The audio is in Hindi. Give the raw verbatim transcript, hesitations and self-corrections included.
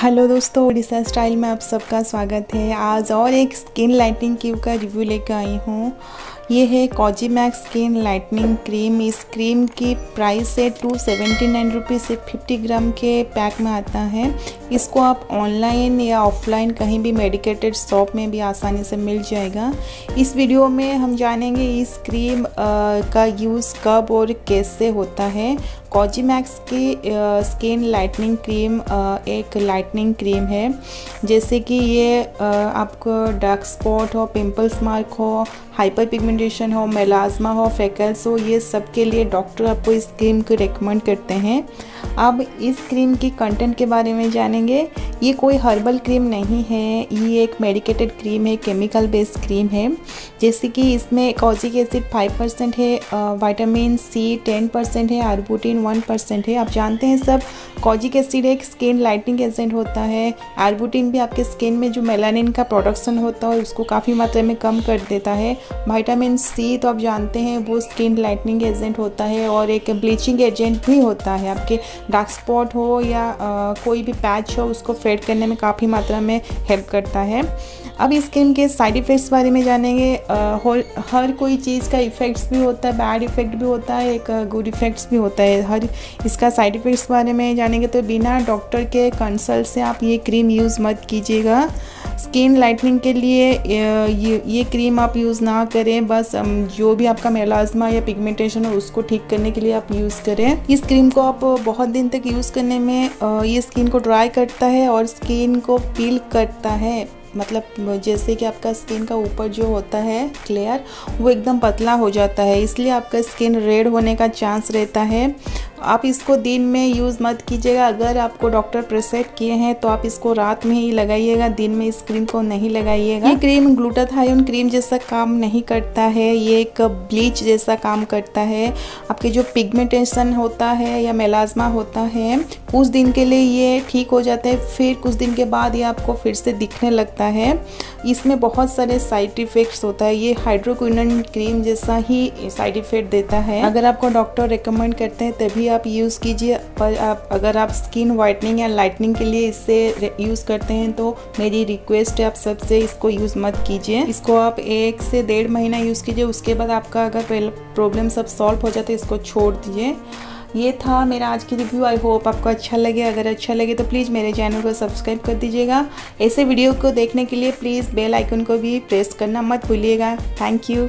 हेलो दोस्तों, ओडिशा स्टाइल में आप सबका स्वागत है। आज और एक स्किन लाइटनिंग क्रीम का रिव्यू लेकर आई हूँ। ये है कोजिमैक्स स्किन लाइटनिंग क्रीम। इस क्रीम की प्राइस है टू सेवेंटी नाइन रुपीज़ से फिफ्टी ग्राम के पैक में आता है। इसको आप ऑनलाइन या ऑफलाइन कहीं भी मेडिकेटेड शॉप में भी आसानी से मिल जाएगा। इस वीडियो में हम जानेंगे इस क्रीम आ, का यूज़ कब और कैसे होता है। कोजिमैक्स की स्किन लाइटनिंग क्रीम आ, एक लाइटनिंग क्रीम है, जैसे कि ये आ, आपको डार्क स्पॉट हो, पिंपल्स मार्क हो, हाइपर पिगमेंटेशन हो, मेलाज्मा हो, फ्रेकल्स हो, ये सब के लिए डॉक्टर आपको इस क्रीम को रेकमेंड करते हैं। अब इस क्रीम की कंटेंट के बारे में जानेंगे। ये कोई हर्बल क्रीम नहीं है, ये एक मेडिकेटेड क्रीम है, केमिकल बेस्ड क्रीम है। जैसे कि इसमें कोजिक एसिड फाइव परसेंट है, विटामिन सी टेन परसेंट है, आर्बुटिन वन परसेंट है। आप जानते हैं सब, कोजिक एसिड एक स्किन लाइटनिंग एजेंट होता है। आर्बुटिन भी आपके स्किन में जो मेलानिन का प्रोडक्शन होता है उसको काफ़ी मात्रा में कम कर देता है। विटामिन सी तो आप जानते हैं वो स्किन लाइटनिंग एजेंट होता है और एक ब्लीचिंग एजेंट भी होता है। आपके डार्क स्पॉट हो या आ, कोई भी पैच हो उसको फेड करने में काफ़ी मात्रा में हेल्प करता है। अब इस क्रीम के साइड इफ़ेक्ट्स बारे में जानेंगे। आ, हर कोई चीज़ का इफ़ेक्ट्स भी होता है, बैड इफ़ेक्ट भी होता है, एक गुड इफ़ेक्ट्स भी होता है। हर इसका साइड इफ़ेक्ट्स बारे में जानेंगे। तो बिना डॉक्टर के कंसल्ट से आप ये क्रीम यूज़ मत कीजिएगा। स्किन लाइटनिंग के लिए ये ये क्रीम आप यूज़ ना करें। बस जो भी आपका मेलाज्मा या पिगमेंटेशन हो उसको ठीक करने के लिए आप यूज़ करें। इस क्रीम को आप बहुत दिन तक यूज़ करने में ये स्किन को ड्राई करता है और स्किन को पील करता है। मतलब जैसे कि आपका स्किन का ऊपर जो होता है क्लियर, वो एकदम पतला हो जाता है, इसलिए आपका स्किन रेड होने का चांस रहता है। आप इसको दिन में यूज़ मत कीजिएगा। अगर आपको डॉक्टर प्रेस्क्राइब किए हैं तो आप इसको रात में ही लगाइएगा, दिन में इस क्रीम को नहीं लगाइएगा। ये क्रीम ग्लूटाथायोन क्रीम जैसा काम नहीं करता है, ये एक ब्लीच जैसा काम करता है। आपके जो पिगमेंटेशन होता है या मेलाज्मा होता है उस दिन के लिए ये ठीक हो जाता है, फिर कुछ दिन के बाद ये आपको फिर से दिखने लगता है। इसमें बहुत सारे साइड इफ़ेक्ट्स होता है। ये हाइड्रोक्विनोन क्रीम जैसा ही साइड इफ़ेक्ट देता है। अगर आपको डॉक्टर रिकमेंड करते हैं तभी आप यूज़ कीजिए, पर आप अगर आप स्किन वाइटनिंग या लाइटनिंग के लिए इससे यूज़ करते हैं तो मेरी रिक्वेस्ट है आप सबसे इसको यूज़ मत कीजिए। इसको आप एक से डेढ़ महीना यूज़ कीजिए, उसके बाद आपका अगर प्रॉब्लम सब सॉल्व हो जाए तो इसको छोड़ दीजिए। ये था मेरा आज की रिव्यू। आई होप आपको अच्छा लगे। अगर अच्छा लगे तो प्लीज़ मेरे चैनल को सब्सक्राइब कर दीजिएगा। ऐसे वीडियो को देखने के लिए प्लीज़ बेल आइकन को भी प्रेस करना मत भूलिएगा। Thank you.